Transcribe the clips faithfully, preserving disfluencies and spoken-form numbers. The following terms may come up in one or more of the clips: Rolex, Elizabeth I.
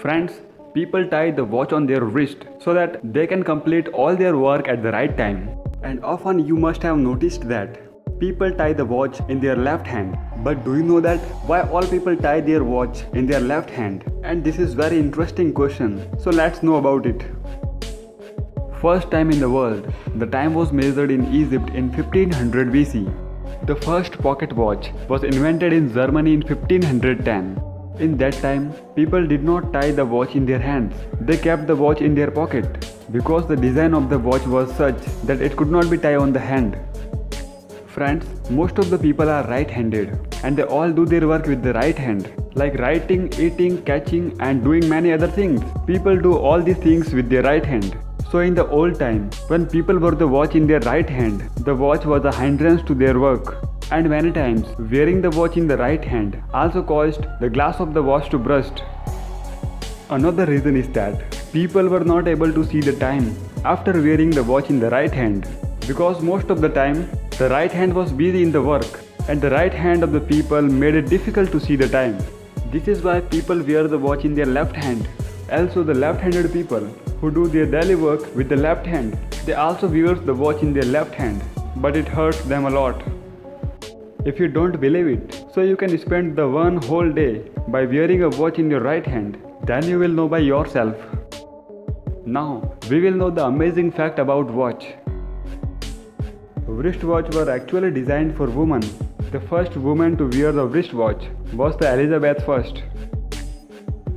Friends, people tie the watch on their wrist so that they can complete all their work at the right time. And often you must have noticed that people tie the watch in their left hand. But do you know that why all people tie their watch in their left hand? And this is very interesting question. So let's know about it. First time in the world, the time was measured in Egypt in fifteen hundred B C. The first pocket watch was invented in Germany in fifteen ten. In that time, people did not tie the watch in their hands. They kept the watch in their pocket because the design of the watch was such that it could not be tied on the hand. Friends, most of the people are right-handed and they all do their work with the right hand, like writing, eating, catching and doing many other things. People do all these things with their right hand. So in the old time, when people wore the watch in their right hand, the watch was a hindrance to their work. And many times, wearing the watch in the right hand also caused the glass of the watch to burst. Another reason is that people were not able to see the time after wearing the watch in the right hand, because most of the time the right hand was busy in the work and the right hand of the people made it difficult to see the time. This is why people wear the watch in their left hand. Also, the left-handed people who do their daily work with the left hand, they also wear the watch in their left hand, but it hurts them a lot. If you don't believe it, so you can spend the one whole day by wearing a watch in your right hand, then you will know by yourself. Now, we will know the amazing fact about watch. Wristwatch were actually designed for women. The first woman to wear the wristwatch was the Elizabeth the First.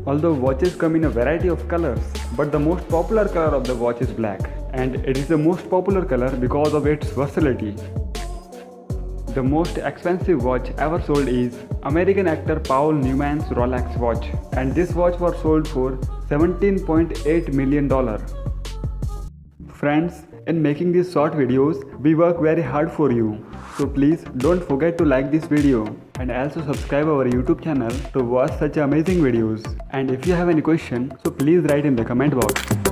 Although watches come in a variety of colors, but the most popular color of the watch is black, and it is the most popular color because of its versatility. The most expensive watch ever sold is American actor Paul Newman's Rolex watch, and this watch was sold for seventeen point eight million dollars. Friends, in making these short videos, we work very hard for you. So please don't forget to like this video and also subscribe our YouTube channel to watch such amazing videos. And if you have any question, so please write in the comment box.